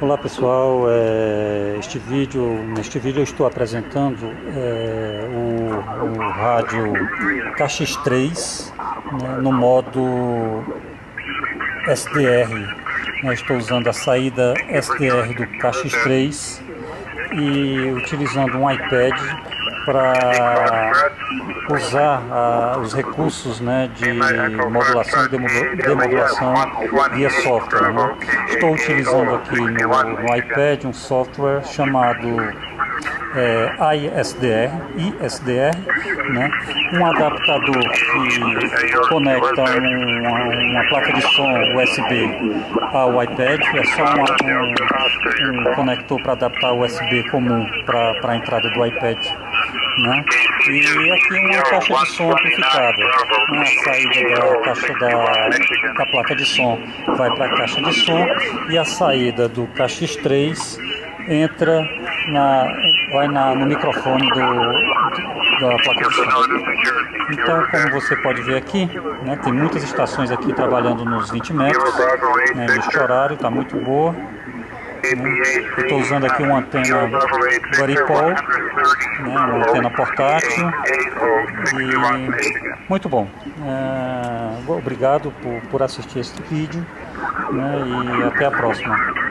Olá pessoal, neste vídeo eu estou apresentando o rádio KX3, né, no modo SDR. Eu estou usando a saída SDR do KX3 e utilizando um iPad para usar os recursos, né, de modulação e demodulação via software, né? Estou utilizando aqui no iPad um software chamado iSDR, né? Um adaptador que conecta uma placa de som USB ao iPad. É só um conector para adaptar USB comum para a entrada do iPad, né? E aqui uma caixa de som amplificada, uma saída da placa de som vai para a caixa de som e a saída do KX3 entra vai no microfone da placa de som. Então, como você pode ver aqui, né, tem muitas estações aqui trabalhando nos 20 metros, né, neste horário, está muito boa. Eu estou usando aqui uma antena Buddipole, né, uma antena portátil, e muito bom. Obrigado por assistir este vídeo, né, e até a próxima.